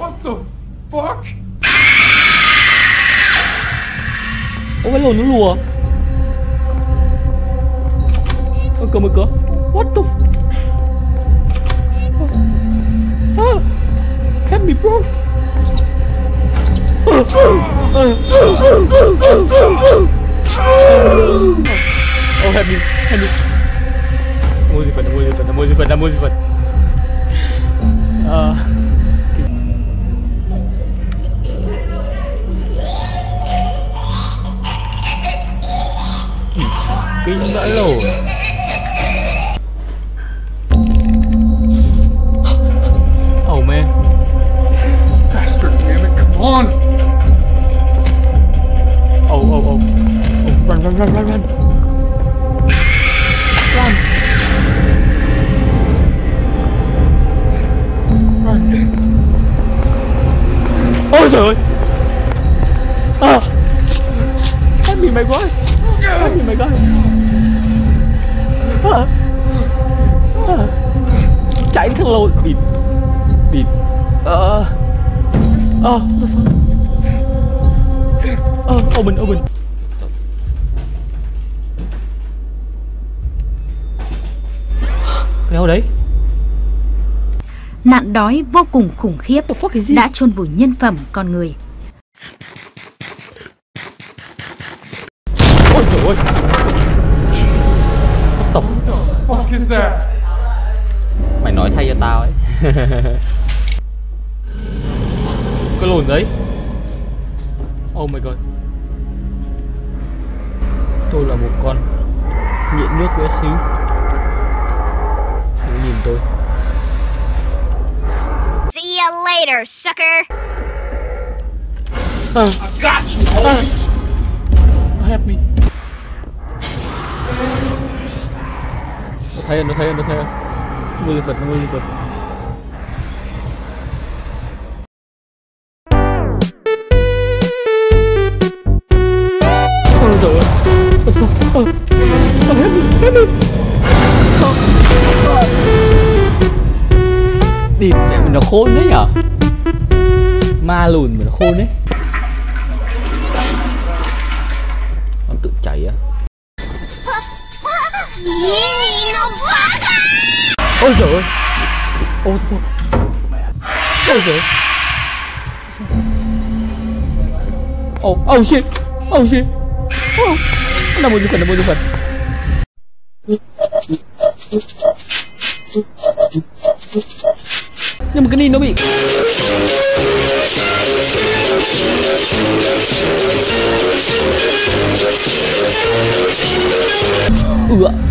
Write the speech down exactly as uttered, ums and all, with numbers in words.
What the fuck? Ôi lồn nó lùa. Ôi cờ mới cờ. What the fuck? Ah, help me, bro. Oh, help me, help me. I'm already fine, I'm already fine, I'm already fine, I'm already fine. Ah. Kinh đã lâu. Oh man. Bastard, damn it, come on. Oh, oh, oh. Run, run, run, run, run. Run. Run. Ôi giời ơi. À. Help me, my boy. Help me, my guy. À. À. Chạy thằng lồn bịt. Beat. Uh, oh, what the fuck? Oh, open, open. Stop. Cái đâu đấy? Nạn đói vô cùng khủng khiếp đã chôn vùi nhân phẩm con người. Ôi trời ơi. Jesus. What the fuck is that? Mày nói thay cho tao ấy. Cái lồn đấy. Oh my god. Tôi là một con nghiện nước bé xíu. Đừng nhìn tôi. See you later, sucker. I got you. Ah. Help me. Nó thấy rồi, nó thấy rồi, nó thấy rồi. Mưa giật, mưa giật. Oh, oh, help me, help me. Địt mẹ mình nó khôn đấy nhở. Ma lùn mình nó khôn đấy. Con tự chảy á. Ôi giời ơi. Ôi giời ơi. Ôi giời. Oh, oh shit. Oh shit. Oh. Nó muốn đi phần, nó muốn đi phần. Nhưng mà cái này nó bị. Ừ ạ.